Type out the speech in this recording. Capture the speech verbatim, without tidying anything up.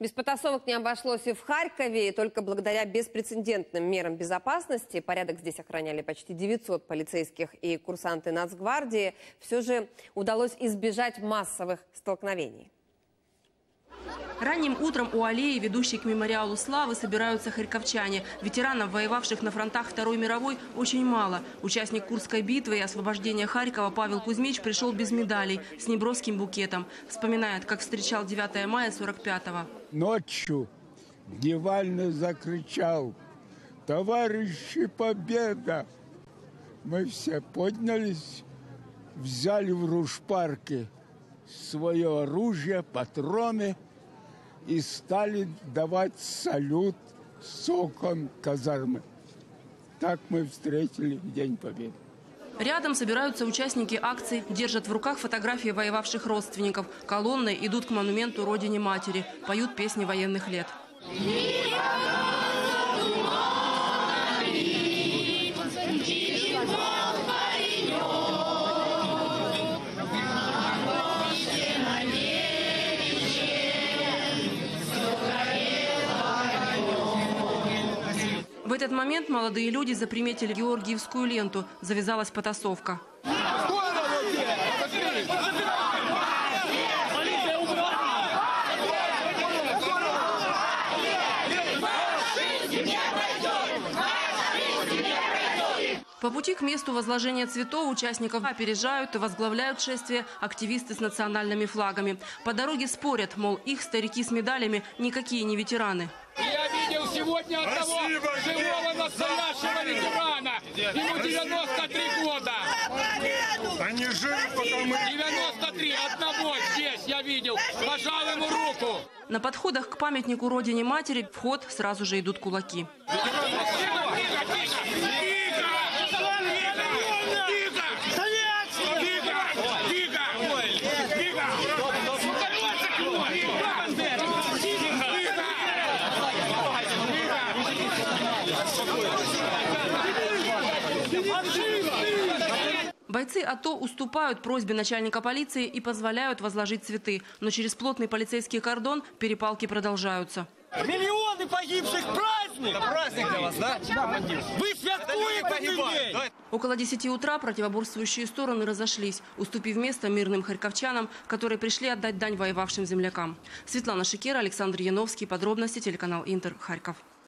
Без потасовок не обошлось и в Харькове. И только благодаря беспрецедентным мерам безопасности, порядок здесь охраняли почти девятьсот полицейских и курсанты Нацгвардии, все же удалось избежать массовых столкновений. Ранним утром у аллеи, ведущей к мемориалу славы, собираются харьковчане. Ветеранов, воевавших на фронтах Второй мировой, очень мало. Участник Курской битвы и освобождения Харькова Павел Кузьмич пришел без медалей, с неброским букетом. Вспоминает, как встречал девятое мая сорок пятого. Ночью дивально закричал: «Товарищи, победа!» Мы все поднялись, взяли в рушпарке свое оружие, патроны и стали давать салют с окон казармы. Так мы встретили День Победы. Рядом собираются участники акции, держат в руках фотографии воевавших родственников. Колонны идут к монументу Родине-Матери, поют песни военных лет. В этот момент молодые люди заприметили георгиевскую ленту. Завязалась потасовка. По пути к месту возложения цветов участников опережают и возглавляют шествие активисты с национальными флагами. По дороге спорят, мол, их старики с медалями никакие не ветераны. Я видел сегодня одного живого настоящего ветерана. Ему девяносто три года. Они живы, потому что... девяносто три одного здесь я видел. Пожал ему руку. На подходах к памятнику Родине-Матери в ход сразу же идут кулаки. Бойцы АТО уступают просьбе начальника полиции и позволяют возложить цветы. Но через плотный полицейский кордон перепалки продолжаются. Миллионы погибших, праздник! Это праздник для вас, да? Да. Вы святкуете! Около десяти утра противоборствующие стороны разошлись, уступив место мирным харьковчанам, которые пришли отдать дань воевавшим землякам. Светлана Шикера, Александр Яновский. Подробности телеканал Интер Харьков.